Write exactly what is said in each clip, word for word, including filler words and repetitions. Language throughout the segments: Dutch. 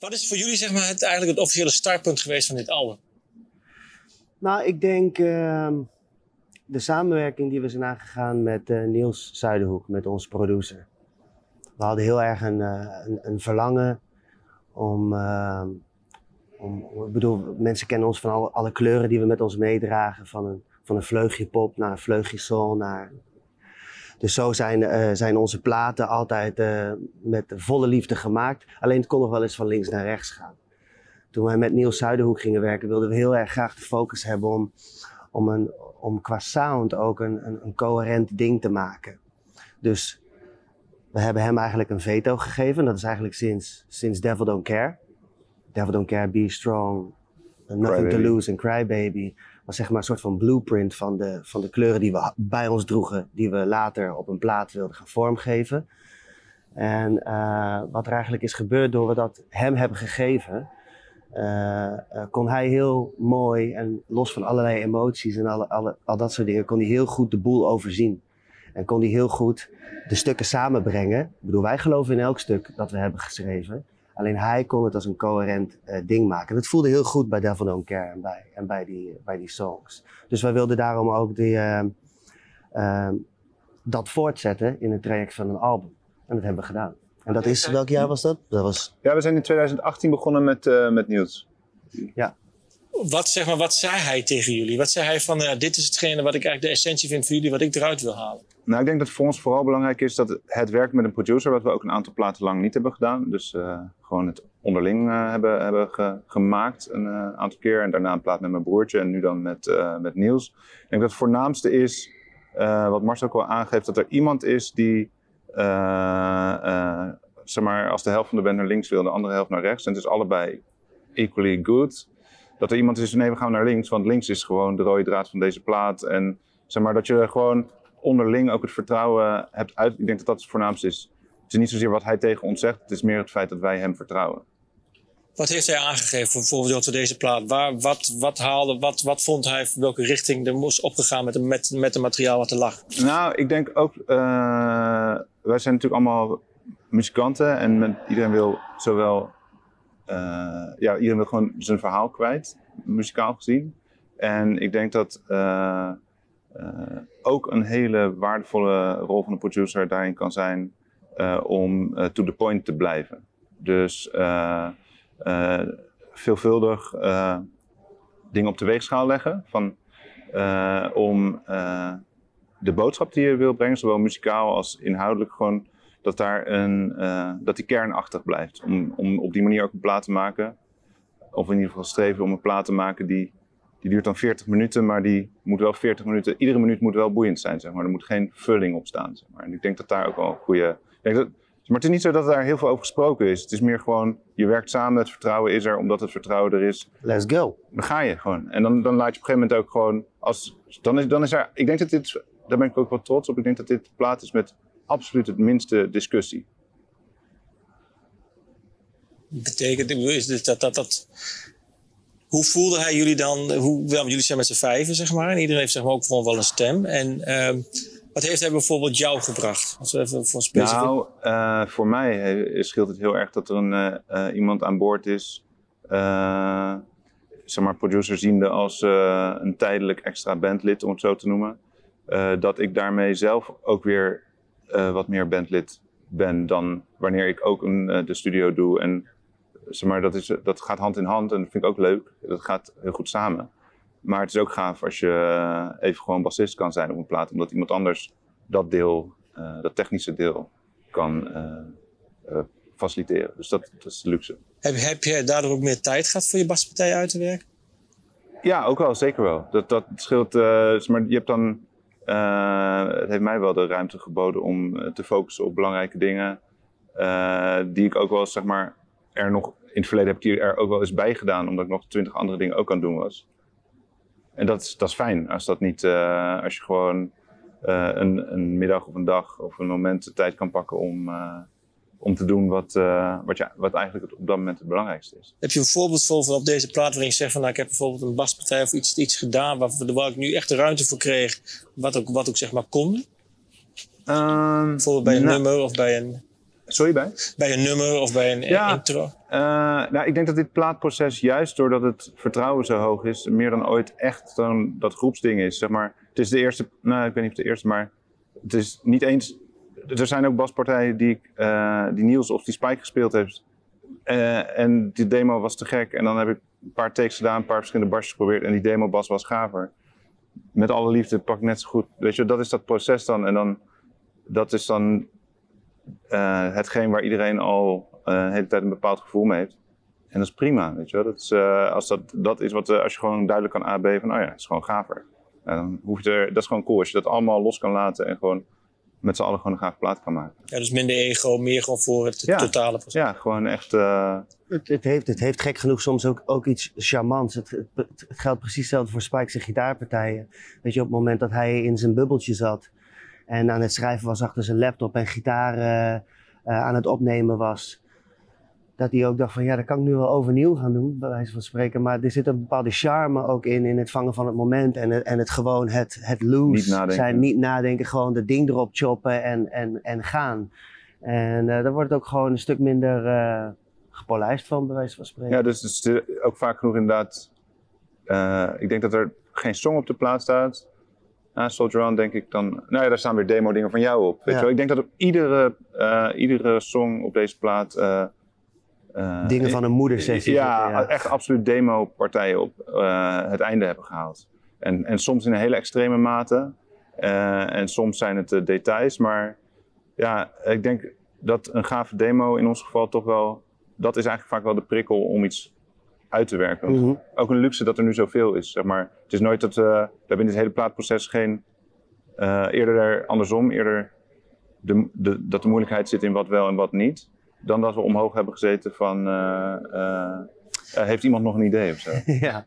Wat is voor jullie zeg maar, het, eigenlijk het officiële startpunt geweest van dit album? Nou, ik denk uh, de samenwerking die we zijn aangegaan met uh, Niels Zuiderhoek, met onze producer. We hadden heel erg een, uh, een, een verlangen om, uh, om, ik bedoel, mensen kennen ons van alle, alle kleuren die we met ons meedragen. Van een, van een vleugje pop naar een vleugje soul naar... Dus zo zijn, uh, zijn onze platen altijd uh, met volle liefde gemaakt. Alleen het kon nog wel eens van links naar rechts gaan. Toen wij met Niels Zuiderhoek gingen werken, wilden we heel erg graag de focus hebben om, om, een, om qua sound ook een, een, een coherent ding te maken. Dus we hebben hem eigenlijk een veto gegeven. Dat is eigenlijk sinds, sinds Devil Don't Care. Devil Don't Care, Be Strong, Nothing to Lose en Cry Baby. Was zeg maar een soort van blueprint van de, van de kleuren die we bij ons droegen. Die we later op een plaat wilden gaan vormgeven. En uh, wat er eigenlijk is gebeurd door we dat hem hebben gegeven. Uh, uh, kon hij heel mooi en los van allerlei emoties en alle, alle, al dat soort dingen. Kon hij heel goed de boel overzien. En kon hij heel goed de stukken samenbrengen. Ik bedoel, wij geloven in elk stuk dat we hebben geschreven. Alleen hij kon het als een coherent uh, ding maken. En dat voelde heel goed bij Devil Don't Care en bij, en bij, die, bij die songs. Dus wij wilden daarom ook die, uh, uh, dat voortzetten in het traject van een album. En dat hebben we gedaan. En dat is, welk jaar was dat? Dat was... Ja, we zijn in twintig achttien begonnen met, uh, met Niels. Ja. Wat, zeg maar, wat zei hij tegen jullie? Wat zei hij van, uh, dit is hetgene wat ik eigenlijk de essentie vind voor jullie, wat ik eruit wil halen? Nou, ik denk dat voor ons vooral belangrijk is dat het werk met een producer, wat we ook een aantal platen lang niet hebben gedaan. Dus uh, gewoon het onderling uh, hebben, hebben ge, gemaakt een uh, aantal keer. En daarna een plaat met mijn broertje en nu dan met, uh, met Niels. Ik denk dat het voornaamste is, uh, wat Mars ook al aangeeft, dat er iemand is die... Uh, uh, zeg maar, als de helft van de band naar links wil en de andere helft naar rechts. En het is allebei equally good. Dat er iemand is, nee, we gaan naar links. Want links is gewoon de rode draad van deze plaat. En zeg maar, dat je gewoon onderling ook het vertrouwen hebt uit. Ik denk dat dat het voornaamste is. Het is niet zozeer wat hij tegen ons zegt. Het is meer het feit dat wij hem vertrouwen. Wat heeft hij aangegeven bijvoorbeeld door deze plaat? Waar, wat, wat haalde, wat, wat vond hij, welke richting er moest opgegaan met het met, met de materiaal wat er lag? Nou, ik denk ook, uh, wij zijn natuurlijk allemaal muzikanten en men, iedereen wil zowel, uh, ja, iedereen wil gewoon zijn verhaal kwijt, muzikaal gezien. En ik denk dat uh, uh, ook een hele waardevolle rol van de producer daarin kan zijn uh, om uh, to the point te blijven. Dus... Uh, Uh, veelvuldig uh, dingen op de weegschaal leggen. Van, uh, om uh, de boodschap die je wil brengen, zowel muzikaal als inhoudelijk, gewoon dat, daar een, uh, dat die kernachtig blijft. Om, om op die manier ook een plaat te maken, of in ieder geval streven om een plaat te maken die, die duurt dan veertig minuten, maar die moet wel veertig minuten, iedere minuut moet wel boeiend zijn, zeg maar. Er moet geen vulling op staan, zeg maar. En ik denk dat daar ook wel een goede... Maar het is niet zo dat daar heel veel over gesproken is. Het is meer gewoon, je werkt samen, het vertrouwen is er, omdat het vertrouwen er is. Let's go. Dan ga je gewoon. En dan, dan laat je op een gegeven moment ook gewoon, als, dan, is, dan is er, ik denk dat dit, daar ben ik ook wel trots op, ik denk dat dit de plaat is met absoluut het minste discussie. Betekent, ik bedoel, is dus dat, dat, dat, hoe voelde hij jullie dan, hoe, well, jullie zijn met z'n vijven, zeg maar, en iedereen heeft zeg maar ook gewoon wel een stem. En, um, wat heeft hij bijvoorbeeld jou gebracht? Als we even voor specifiek... Nou, uh, voor mij scheelt het heel erg dat er een, uh, iemand aan boord is. Uh, zeg maar producer ziende als uh, een tijdelijk extra bandlid, om het zo te noemen. Uh, dat ik daarmee zelf ook weer uh, wat meer bandlid ben dan wanneer ik ook een, uh, de studio doe. En zeg maar, dat, is, dat gaat hand in hand en dat vind ik ook leuk. Dat gaat heel goed samen. Maar het is ook gaaf als je even gewoon bassist kan zijn op een plaat, omdat iemand anders dat deel, uh, dat technische deel, kan uh, uh, faciliteren. Dus dat, dat is de luxe. Heb, heb je daardoor ook meer tijd gehad voor je baspartij uit te werken? Ja, ook wel, zeker wel. Dat, dat scheelt, uh, maar je hebt dan, uh, het heeft mij wel de ruimte geboden om te focussen op belangrijke dingen, uh, die ik ook wel eens, zeg maar, er nog in het verleden heb ik er ook wel eens bij gedaan, omdat ik nog twintig andere dingen ook aan het doen was. En dat is, dat is fijn, als, dat niet, uh, als je gewoon uh, een, een middag of een dag of een moment de tijd kan pakken om, uh, om te doen wat, uh, wat, je, wat eigenlijk op dat moment het belangrijkste is. Heb je een voorbeeld voor van op deze plaat waarin je zegt van nou, ik heb bijvoorbeeld een baspartij of iets, iets gedaan waar, waar ik nu echt de ruimte voor kreeg, wat ook, wat ook zeg maar kon? Um, bijvoorbeeld bij een nou, nummer of bij een... Sorry, bij? Bij een nummer of bij een ja, intro? Uh, nou, ik denk dat dit plaatproces juist doordat het vertrouwen zo hoog is, meer dan ooit echt dan dat groepsding is. Zeg maar, het is de eerste, nou ik weet niet of de eerste, maar het is niet eens... Er zijn ook baspartijen die, uh, die Niels of die Spike gespeeld heeft. Uh, en die demo was te gek en dan heb ik een paar takes gedaan, een paar verschillende basjes geprobeerd en die demo bas was gaver. Met alle liefde pak ik net zo goed, weet je, dat is dat proces dan en dan, dat is dan uh, hetgeen waar iedereen al uh, de hele tijd een bepaald gevoel mee heeft. En dat is prima, weet je, dat is, uh, als dat, dat is wat, uh, als je gewoon duidelijk kan A B van, oh ja, het is gewoon gaver. En dan hoef je er, dat is gewoon cool, als je dat allemaal los kan laten en gewoon met z'n allen gewoon een gave plaat kan maken. Ja, dus minder ego, meer gewoon voor het ja, totale proces. Ja, gewoon echt... Uh... Het, het, heeft, het heeft gek genoeg soms ook, ook iets charmants. Het, het, het geldt precies hetzelfde voor Spike's gitaarpartijen. Weet je, op het moment dat hij in zijn bubbeltje zat en aan het schrijven was achter zijn laptop en gitaar uh, uh, aan het opnemen was, dat hij ook dacht van ja, dat kan ik nu wel overnieuw gaan doen, bij wijze van spreken. Maar er zit een bepaalde charme ook in, in het vangen van het moment en het, en het gewoon het, het loose niet nadenken. zijn, niet nadenken, gewoon dat ding erop choppen en, en, en gaan. En uh, daar wordt het ook gewoon een stuk minder uh, gepolijst van, bij wijze van spreken. Ja, dus het is ook vaak genoeg inderdaad, uh, ik denk dat er geen song op de plaat staat. Na Soldier On denk ik dan, nou ja, daar staan weer demo dingen van jou op. Weet ja. wel? Ik denk dat op iedere, uh, iedere song op deze plaat uh, Uh, dingen van een moedersessie. Ja, ja, echt absoluut demo-partijen op uh, het einde hebben gehaald. En, en soms in een hele extreme mate. Uh, en soms zijn het uh, details. Maar ja, ik denk dat een gave demo in ons geval toch wel... Dat is eigenlijk vaak wel de prikkel om iets uit te werken. Mm-hmm. Ook een luxe dat er nu zoveel is, zeg maar. Het is nooit dat... Uh, we hebben in dit hele plaatproces geen... Uh, eerder andersom, eerder de, de, dat de moeilijkheid zit in wat wel en wat niet. Dan dat we omhoog hebben gezeten van, uh, uh, uh, heeft iemand nog een idee of zo? Ja.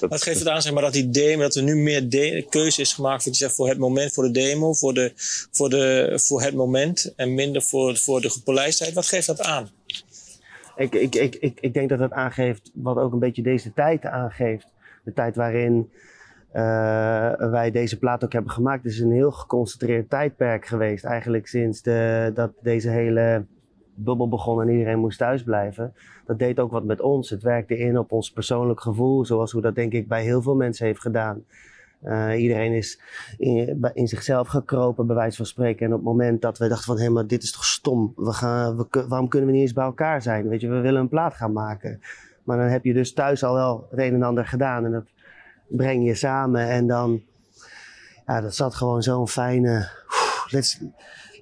Dat, dat geeft het aan, zeg maar, dat die demo, dat er nu meer de keuze is gemaakt voor, die, voor het moment, voor de demo, voor, de, voor, de, voor het moment en minder voor, voor de gepolijstheid. Wat geeft dat aan? Ik, ik, ik, ik, ik denk dat dat aangeeft wat ook een beetje deze tijd aangeeft. De tijd waarin uh, wij deze plaat ook hebben gemaakt. Het is een heel geconcentreerd tijdperk geweest eigenlijk sinds de, dat deze hele... bubbel begon en iedereen moest thuis blijven. Dat deed ook wat met ons. Het werkte in op ons persoonlijk gevoel, zoals hoe dat denk ik bij heel veel mensen heeft gedaan. Uh, iedereen is in, in zichzelf gekropen, bij wijze van spreken. En op het moment dat we dachten van, hé, maar dit is toch stom. We gaan, we, waarom kunnen we niet eens bij elkaar zijn? Weet je, we willen een plaat gaan maken. Maar dan heb je dus thuis al wel het een en ander gedaan en dat breng je samen. En dan, ja, dat zat gewoon zo'n fijne... Let's,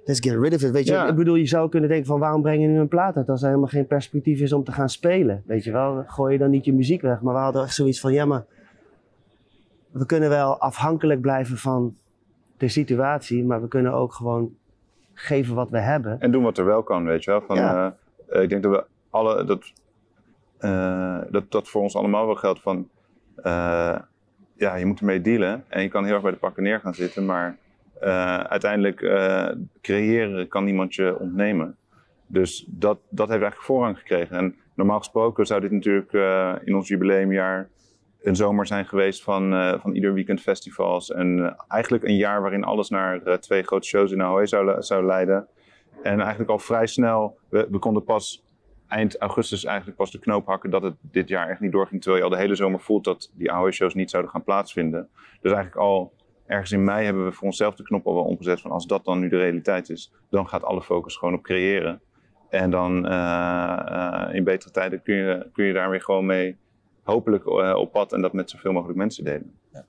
Let's get rid of it, weet je. Ja. Ik bedoel, je zou kunnen denken van waarom breng je nu een plaat uit als er helemaal geen perspectief is om te gaan spelen, weet je wel. Gooi je dan niet je muziek weg, maar we hadden echt zoiets van, ja maar, we kunnen wel afhankelijk blijven van de situatie, maar we kunnen ook gewoon geven wat we hebben. En doen wat er wel kan, weet je wel. Van, ja. uh, ik denk dat we alle, dat, uh, dat, dat voor ons allemaal wel geldt van, uh, ja je moet ermee dealen en je kan heel erg bij de pakken neer gaan zitten, maar... Uh, uiteindelijk uh, creëren kan niemand je ontnemen. Dus dat, dat heeft eigenlijk voorrang gekregen. En normaal gesproken zou dit natuurlijk uh, in ons jubileumjaar een zomer zijn geweest van, uh, van ieder weekend festivals. En uh, eigenlijk een jaar waarin alles naar uh, twee grote shows in Ahoy zou, zou leiden. En eigenlijk al vrij snel, we, we konden pas eind augustus eigenlijk pas de knoop hakken dat het dit jaar echt niet doorging. Terwijl je al de hele zomer voelt dat die Ahoy shows niet zouden gaan plaatsvinden. Dus eigenlijk al... Ergens in mei hebben we voor onszelf de knop al wel omgezet van als dat dan nu de realiteit is, dan gaat alle focus gewoon op creëren. En dan uh, uh, in betere tijden kun je, kun je daar weer gewoon mee hopelijk uh, op pad en dat met zoveel mogelijk mensen delen. Ja.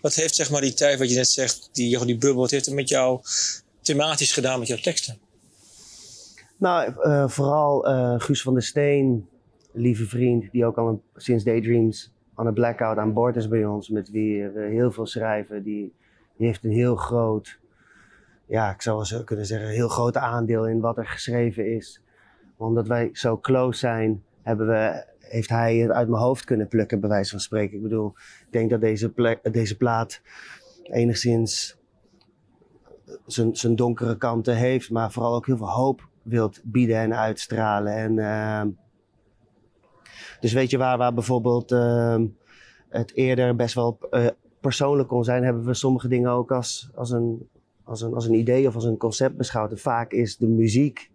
Wat heeft zeg maar die tijd wat je net zegt, die, die bubbel, wat heeft het met jou thematisch gedaan met jouw teksten? Nou, uh, vooral uh, Guus van der Steen, lieve vriend, die ook al een, sinds Daydreams aan een Blackout aan boord is bij ons, met wie we heel veel schrijven, die... Die heeft een heel groot, ja, ik zou wel zo kunnen zeggen, een heel groot aandeel in wat er geschreven is. Maar omdat wij zo close zijn, hebben we, heeft hij het uit mijn hoofd kunnen plukken, bij wijze van spreken. Ik bedoel, ik denk dat deze, plek, deze plaat enigszins zijn, zijn donkere kanten heeft, maar vooral ook heel veel hoop wilt bieden en uitstralen. En, uh, dus weet je waar, waar bijvoorbeeld uh, het eerder best wel... Uh, persoonlijk kon zijn, hebben we sommige dingen ook als, als, een, als, een, als een idee of als een concept beschouwd. En vaak is de muziek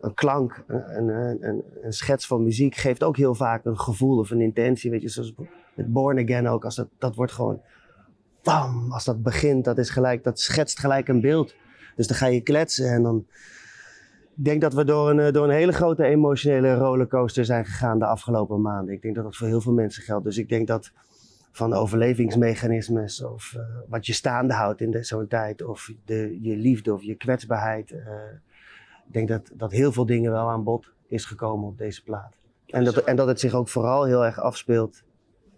een klank, een, een, een, een schets van muziek geeft ook heel vaak een gevoel of een intentie. Weet je, zoals met Born Again ook, als dat, dat wordt gewoon, bam, als dat begint, dat, is gelijk, dat schetst gelijk een beeld. Dus dan ga je kletsen en dan, ik denk dat we door een, door een hele grote emotionele rollercoaster zijn gegaan de afgelopen maanden. Ik denk dat dat voor heel veel mensen geldt. Dus ik denk dat van overlevingsmechanismes of uh, wat je staande houdt in zo'n tijd, of de, je liefde of je kwetsbaarheid. Uh, ik denk dat, dat heel veel dingen wel aan bod is gekomen op deze plaat. En dat, en dat het zich ook vooral heel erg afspeelt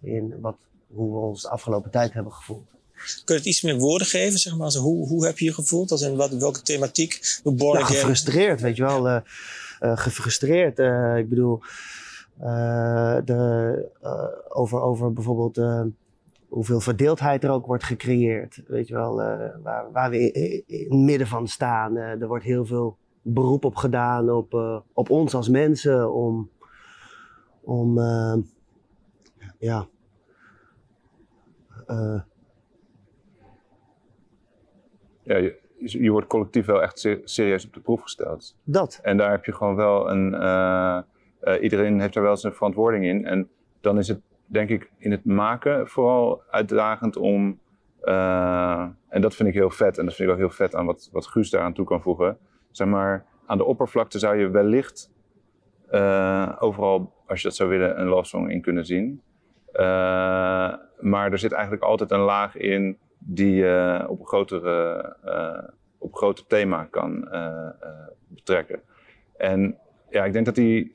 in wat, hoe we ons de afgelopen tijd hebben gevoeld. Kun je het iets meer woorden geven? Zeg maar, hoe, hoe heb je je gevoeld? Als in wat, welke thematiek? Nou, gefrustreerd, weet je wel. Uh, uh, gefrustreerd. Uh, ik bedoel, uh, de, uh, over, over bijvoorbeeld uh, hoeveel verdeeldheid er ook wordt gecreëerd. Weet je wel, uh, waar, waar we in, in het midden van staan. Uh, er wordt heel veel beroep op gedaan op, uh, op ons als mensen om... om uh, ja... Uh, Ja, je, je wordt collectief wel echt ser, serieus op de proef gesteld. Dat. En daar heb je gewoon wel een... Uh, uh, iedereen heeft daar wel zijn verantwoording in. En dan is het, denk ik, in het maken vooral uitdagend om... Uh, en dat vind ik heel vet. En dat vind ik ook heel vet aan wat, wat Guus daaraan toe kan voegen. Zeg maar, aan de oppervlakte zou je wellicht... Uh, overal, als je dat zou willen, een love song in kunnen zien. Uh, maar er zit eigenlijk altijd een laag in... die je uh, op een grotere, uh, op groter thema kan uh, uh, betrekken. En ja, ik denk dat die,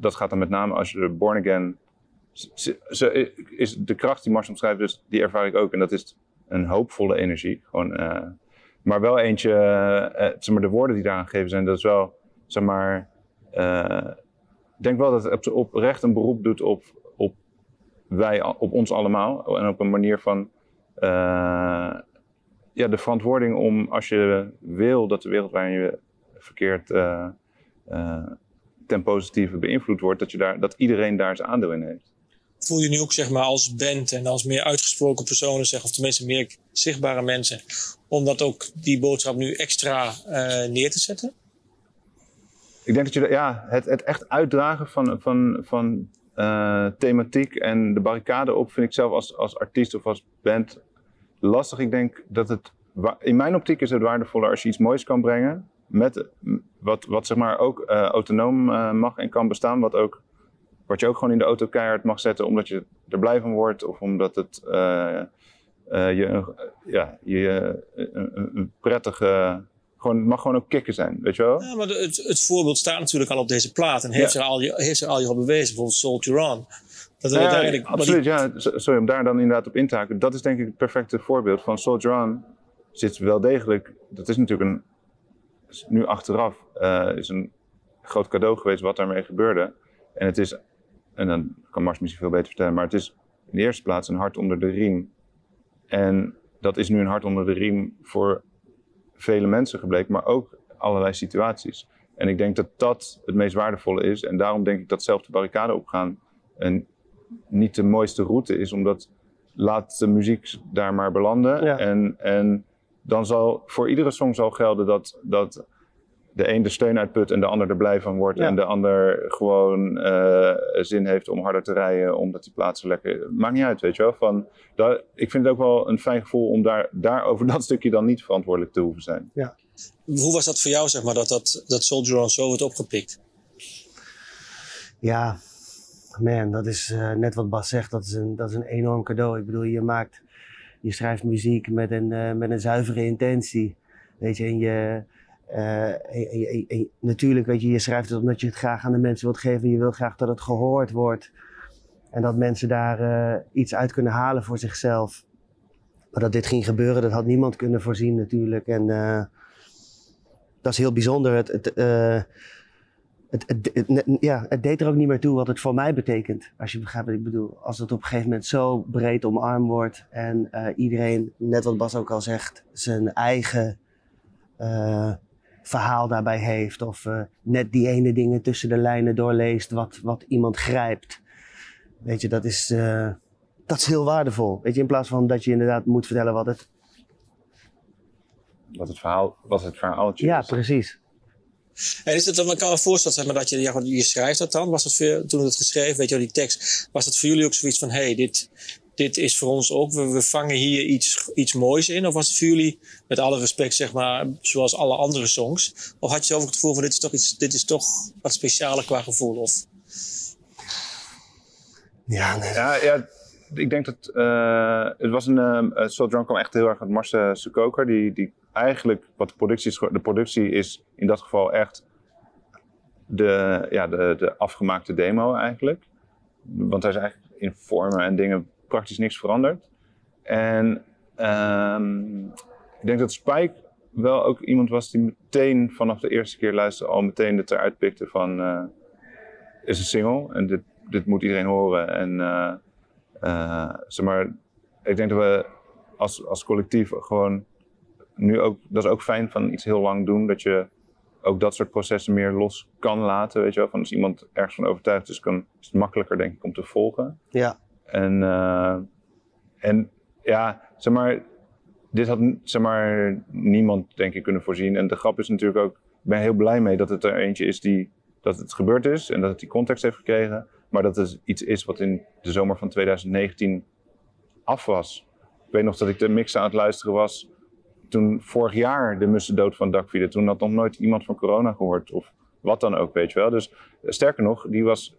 dat gaat dan met name als je de Born Again, ze, is de kracht die Mars omschrijft, dus die ervaar ik ook. En dat is een hoopvolle energie, gewoon, uh, maar wel eentje, uh, uh, zeg maar, de woorden die daaraan gegeven zijn, dat is wel, zeg maar, uh, ik denk wel dat het op, oprecht een beroep doet op, op wij, op ons allemaal en op een manier van, Uh, ja, de verantwoording om, als je wil dat de wereld waarin je verkeert uh, uh, ten positieve beïnvloed wordt, dat, je daar, dat iedereen daar zijn aandeel in heeft. Voel je nu ook, zeg maar, als band en als meer uitgesproken personen, zeg, of tenminste meer zichtbare mensen, om dat ook, die boodschap nu extra uh, neer te zetten? Ik denk dat je, ja, het, het echt uitdragen van, van, van Uh, thematiek en de barricade op vind ik zelf als, als artiest of als band lastig. Ik denk dat het, in mijn optiek is het waardevoller als je iets moois kan brengen, met wat, wat zeg maar ook uh, autonoom uh, mag en kan bestaan, wat, ook, wat je ook gewoon in de auto keihard mag zetten omdat je er blij van wordt of omdat het uh, uh, je, uh, ja, je uh, een, een prettige... Gewoon, het mag gewoon ook kicken zijn, weet je wel? Ja, maar het, het voorbeeld staat natuurlijk al op deze plaat en heeft, ja, er al, heeft zich al je al bewezen, bijvoorbeeld Soldier On. Dat ja, ja, ja, absoluut, die... ja. Sorry, om daar dan inderdaad op in te haken. Dat is denk ik het perfecte voorbeeld van Soldier On zit wel degelijk, dat is natuurlijk een, nu achteraf, uh, is een groot cadeau geweest wat daarmee gebeurde. En het is, en dan kan Mars misschien veel beter vertellen, maar het is in de eerste plaats een hart onder de riem. En dat is nu een hart onder de riem voor vele mensen gebleken, maar ook allerlei situaties. En ik denk dat dat het meest waardevolle is. En daarom denk ik dat zelf de barricade opgaan en niet de mooiste route is, omdat laat de muziek daar maar belanden. Ja. En, en dan zal voor iedere song zal gelden dat, dat de een de steun uitput en de ander er blij van wordt. Ja. En de ander gewoon uh, zin heeft om harder te rijden, omdat die plaatsen lekker... Maakt niet uit, weet je wel. Van, dat, ik vind het ook wel een fijn gevoel om daar, daar over dat stukje dan niet verantwoordelijk te hoeven zijn. Ja. Hoe was dat voor jou, zeg maar, dat, dat, dat Soldier On zo wordt opgepikt? Ja, man, dat is uh, net wat Bas zegt. Dat is, een, dat is een enorm cadeau. Ik bedoel, je maakt... Je schrijft muziek met een, uh, met een zuivere intentie. Weet je, en je... Uh, en, en, en, natuurlijk, weet je, je schrijft het omdat je het graag aan de mensen wilt geven. Je wil graag dat het gehoord wordt. En dat mensen daar uh, iets uit kunnen halen voor zichzelf. Maar dat dit ging gebeuren, dat had niemand kunnen voorzien natuurlijk. En uh, dat is heel bijzonder. Het, het, uh, het, het, het, het, ja, het deed er ook niet meer toe wat het voor mij betekent. Als je begrijpt wat ik bedoel. Als het op een gegeven moment zo breed omarmd wordt. En uh, iedereen, net wat Bas ook al zegt, zijn eigen... Uh, verhaal daarbij heeft of uh, net die ene dingen tussen de lijnen doorleest wat, wat iemand grijpt. Weet je, dat is, uh, dat is heel waardevol. Weet je, in plaats van dat je inderdaad moet vertellen wat het... Wat het, verhaal, wat het verhaaltje ja, is. Ja, precies. En is het dan, ik kan me voorstellen, zeg maar, dat je, ja, je schrijft dat dan. Was dat voor, toen het geschreven, weet je wel, die tekst, was dat voor jullie ook zoiets van, hé, hey, dit, dit is voor ons ook, we, we vangen hier iets, iets moois in? Of was het voor jullie, met alle respect, zeg maar, zoals alle andere songs? Of had je zelf het gevoel van, dit is toch, iets, dit is toch wat specialer qua gevoel? Of? Ja, nee. Ja, ja. Ik denk dat uh, het was een uh, Soldier On kwam echt heel erg uit Marcel Sukoker, die, die eigenlijk wat de productie is, de productie is in dat geval echt de, ja, de, de afgemaakte demo eigenlijk, want daar is eigenlijk in vormen en dingen praktisch niks veranderd. En um, ik denk dat Spike wel ook iemand was die meteen vanaf de eerste keer luisterde al meteen het eruit pikte van uh, is een single en dit, dit moet iedereen horen en uh, Uh, zeg maar, ik denk dat we als, als collectief gewoon nu ook, dat is ook fijn van iets heel lang doen, dat je ook dat soort processen meer los kan laten, weet je wel, van als iemand ergens van overtuigd is, kan, is het makkelijker denk ik om te volgen. Ja. En, uh, en ja, zeg maar, dit had zeg maar niemand denk ik kunnen voorzien en de grap is natuurlijk ook, ik ben heel blij mee dat het er eentje is die, dat het gebeurd is en dat het die context heeft gekregen. Maar dat het iets is wat in de zomer van twintig negentien af was. Ik weet nog dat ik de mix aan het luisteren was toen vorig jaar de mussen dood van het dak vielen. Toen had nog nooit iemand van corona gehoord of wat dan ook, weet je wel. Dus sterker nog, die, was,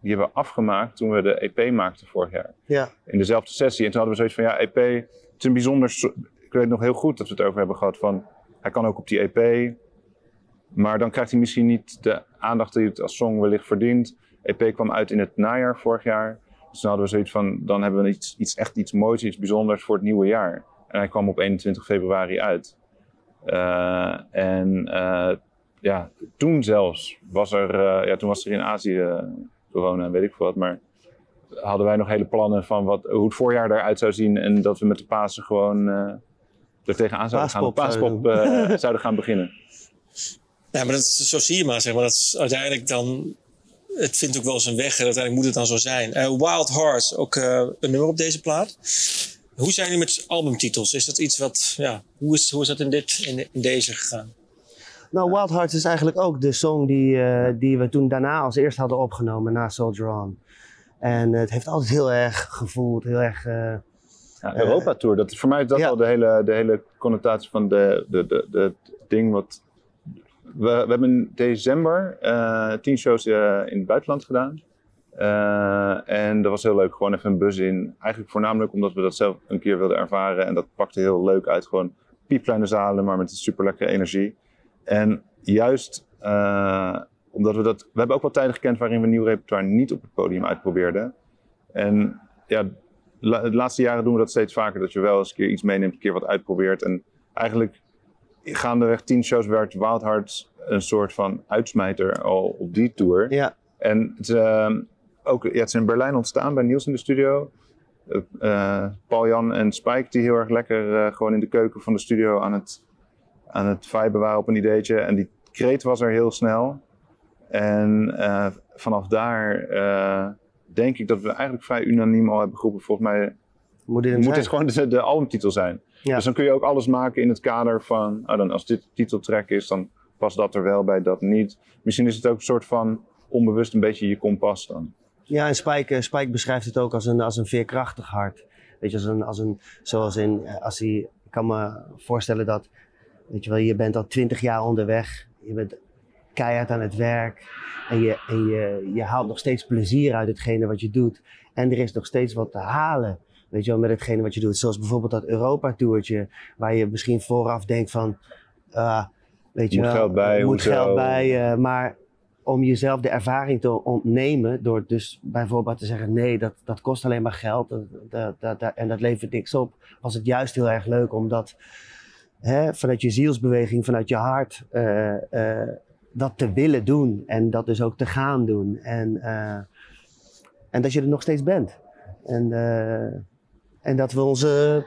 die hebben we afgemaakt toen we de E P maakten vorig jaar. Ja. In dezelfde sessie. En toen hadden we zoiets van, ja, E P, het is een bijzonder... Ik weet nog heel goed dat we het over hebben gehad van, hij kan ook op die E P. Maar dan krijgt hij misschien niet de aandacht die het als song wellicht verdient. E P kwam uit in het najaar vorig jaar, dus dan hadden we zoiets van, dan hebben we iets, iets, echt iets moois, iets bijzonders voor het nieuwe jaar. En hij kwam op eenentwintig februari uit. Uh, en uh, ja, toen zelfs was er, uh, ja, toen was er in Azië uh, corona en weet ik veel wat, maar hadden wij nog hele plannen van wat, hoe het voorjaar eruit zou zien en dat we met de Pasen gewoon uh, er tegenaan zouden gaan, Paaspop uh, zouden gaan beginnen. Ja, maar dat, zo zie je maar, zeg maar, dat is uiteindelijk dan... Het vindt ook wel zijn weg en uiteindelijk moet het dan zo zijn. Uh, Wild Hearts, ook uh, een nummer op deze plaat. Hoe zijn jullie met albumtitels? Is dat iets wat, ja, hoe is, hoe is dat in, dit, in, in deze gegaan? Nou, Wild Hearts is eigenlijk ook de song die, uh, die we toen daarna als eerst hadden opgenomen na Soldier On. En uh, het heeft altijd heel erg gevoeld, heel erg... Uh, ja, Europa Tour, dat, voor mij is dat ja. al de hele, de hele connotatie van de, de, de, de, de ding wat... We, we hebben in december uh, tien shows uh, in het buitenland gedaan. Uh, en dat was heel leuk, gewoon even een bus in. Eigenlijk voornamelijk omdat we dat zelf een keer wilden ervaren. En dat pakte heel leuk uit, gewoon piepkleine zalen, maar met een super lekkere energie. En juist uh, omdat we dat... We hebben ook wel tijden gekend waarin we nieuw repertoire niet op het podium uitprobeerden. En ja, la, de laatste jaren doen we dat steeds vaker. Dat je wel eens een keer iets meeneemt, een keer wat uitprobeert. En eigenlijk... gaandeweg tien shows werd Wild Hearts een soort van uitsmijter al op die tour. Ja. En het, uh, ook, ja, het is in Berlijn ontstaan bij Niels in de studio. Uh, uh, Paul, Jan en Spike die heel erg lekker uh, gewoon in de keuken van de studio aan het, aan het viben waren op een ideetje. En die kreet was er heel snel. En uh, vanaf daar uh, denk ik dat we eigenlijk vrij unaniem al hebben geroepen. Volgens mij moet dit, moet dit gewoon de, de albumtitel zijn. Ja. Dus dan kun je ook alles maken in het kader van, oh dan, als dit de titeltrack is, dan past dat er wel bij, dat niet. Misschien is het ook een soort van onbewust een beetje je kompas dan. Ja, en Spike, Spike beschrijft het ook als een, als een veerkrachtig hart. Weet je, als een, als een, zoals in, als hij, ik kan me voorstellen dat, weet je wel, je bent al twintig jaar onderweg. Je bent keihard aan het werk en je, en je, je haalt nog steeds plezier uit hetgene wat je doet. En er is nog steeds wat te halen. Weet je wel, met hetgene wat je doet. Zoals bijvoorbeeld dat Europa-toertje, waar je misschien vooraf denkt van, uh, weet je moet wel, geld bij, moet geld zo. bij. Uh, maar om jezelf de ervaring te ontnemen door dus bijvoorbeeld te zeggen, nee, dat, dat kost alleen maar geld dat, dat, dat, dat, en dat levert niks op. Was het juist heel erg leuk om dat, hè, vanuit je zielsbeweging, vanuit je hart, uh, uh, dat te willen doen. En dat dus ook te gaan doen. En, uh, en dat je er nog steeds bent. En, uh, En dat we onze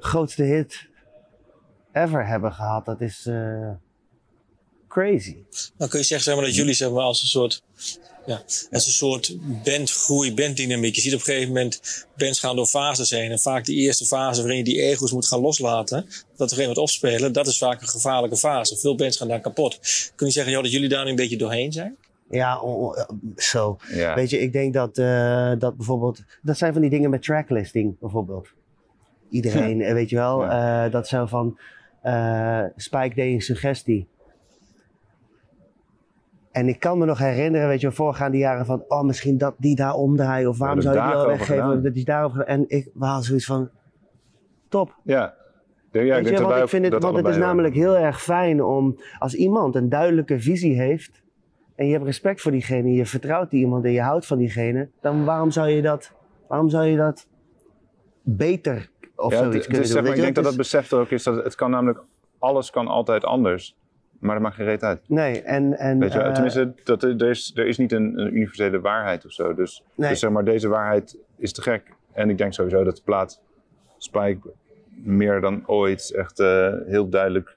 grootste hit ever hebben gehad, dat is uh, crazy. Dan kun je zeggen, zeg maar, dat jullie, zeg maar, als een soort Ja. Dat is een soort bandgroei, banddynamiek. Je ziet op een gegeven moment, bands gaan door fases heen. En vaak die eerste fase waarin je die ego's moet gaan loslaten, dat op een gegeven moment opspelen, dat is vaak een gevaarlijke fase. Veel bands gaan daar kapot. Kun je zeggen joh, dat jullie daar nu een beetje doorheen zijn? Ja, zo. Ja. Weet je, ik denk dat, uh, dat bijvoorbeeld, dat zijn van die dingen met tracklisting bijvoorbeeld. Iedereen, ja. weet je wel, ja. uh, dat zijn van uh, Spike deed een suggestie. En ik kan me nog herinneren, weet je, voorgaande jaren van, oh, misschien dat die daar omdraaien of waarom zou je die al weggeven? Dat die daarover. En ik was zoiets van, top. Ja. Ja, ik denk je, want ik vind het, want het is namelijk heel erg fijn om, als iemand een duidelijke visie heeft en je hebt respect voor diegene, je vertrouwt die iemand en je houdt van diegene, dan waarom zou je dat, waarom zou je dat beter of ja, zoiets kunnen doen? Zeg maar, ik denk dat dat besef er ook is, dat het kan namelijk, alles kan altijd anders. Maar dat maakt geen reet uit. Nee, en... en Weet je, uh, tenminste, dat, er, is, er is niet een, een universele waarheid of zo. Dus, nee. dus zeg maar, deze waarheid is te gek. En ik denk sowieso dat de plaat Spike meer dan ooit echt uh, heel duidelijk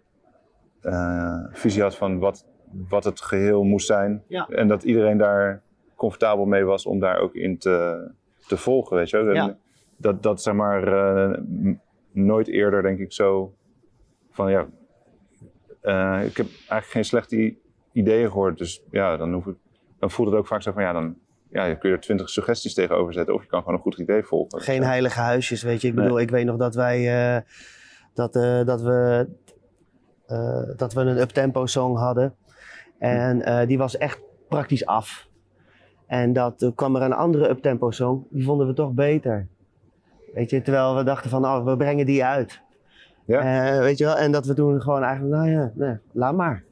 uh, visie had van wat, wat het geheel moest zijn. Ja. En dat iedereen daar comfortabel mee was om daar ook in te, te volgen, weet je. Ja. Dat, dat zeg maar uh, nooit eerder, denk ik, zo van ja... Uh, ik heb eigenlijk geen slechte ideeën gehoord, dus ja, dan, hoef ik, dan voelt het ook vaak zo van ja, dan ja, kun je er twintig suggesties tegenover zetten of je kan gewoon een goed idee volgen. Geen heilige huisjes, weet je. Ik bedoel, nee. ik weet nog dat wij, uh, dat, uh, dat, we, uh, dat we een uptempo song hadden en uh, die was echt praktisch af. En dat uh, kwam er een andere uptempo song, die vonden we toch beter. Weet je, terwijl we dachten van oh, we brengen die uit. Ja. Uh, weet je wel, en dat we toen gewoon eigenlijk, nou ja, nee, laat maar.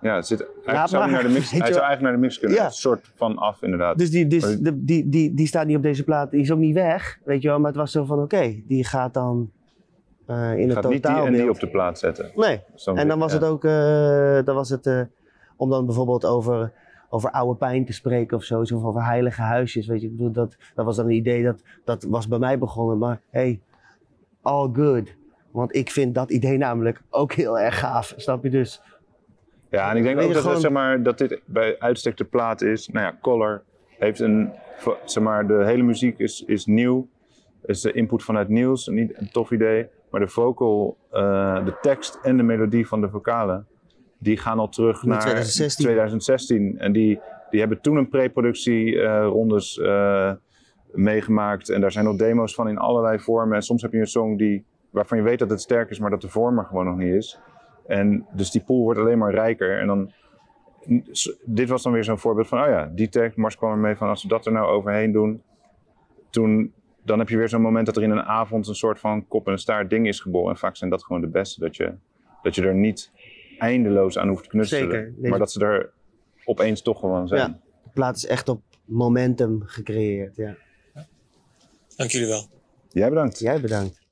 Ja, het zit, laat zou maar. Naar de mix, hij zou eigenlijk naar de mix kunnen, ja. een soort van af inderdaad. Dus, die, dus maar, de, die, die, die staat niet op deze plaat, die is ook niet weg, weet je wel, maar het was zo van oké, okay, die gaat dan uh, in het totaalbeeld. Gaat niet die en die op de plaat zetten. Nee, Soms en dan was ja. het ook, uh, dan was het, uh, om dan bijvoorbeeld over, over oude pijn te spreken of zo, of over heilige huisjes, weet je, ik bedoel, dat, dat was dan een idee, dat, dat was bij mij begonnen, maar hey, all good. Want ik vind dat idee namelijk ook heel erg gaaf, snap je dus? Ja, en ik denk ook dat, gewoon... zeg maar, dat dit bij uitstek de plaat is. Nou ja, Color heeft een, zeg maar, de hele muziek is, is nieuw. Is de input vanuit Niels, niet een tof idee. Maar de vocal, uh, de tekst en de melodie van de vocalen, die gaan al terug naar twintig zestien. twintig zestien. En die, die hebben toen een pre-productierondes uh, uh, meegemaakt. En daar zijn nog demo's van in allerlei vormen. En soms heb je een song die... waarvan je weet dat het sterk is, maar dat de vorm er gewoon nog niet is. En dus die pool wordt alleen maar rijker. En dan, dit was dan weer zo'n voorbeeld van, oh ja, die tekst, Mars kwam ermee van, als we dat er nou overheen doen, toen, dan heb je weer zo'n moment dat er in een avond een soort van kop en een staart ding is geboren. En vaak zijn dat gewoon de beste, dat je, dat je er niet eindeloos aan hoeft te knutselen. Zeker, maar je... dat ze er opeens toch gewoon zijn. Ja, de plaat is echt op momentum gecreëerd, ja. Dank jullie wel. Jij bedankt. Jij bedankt.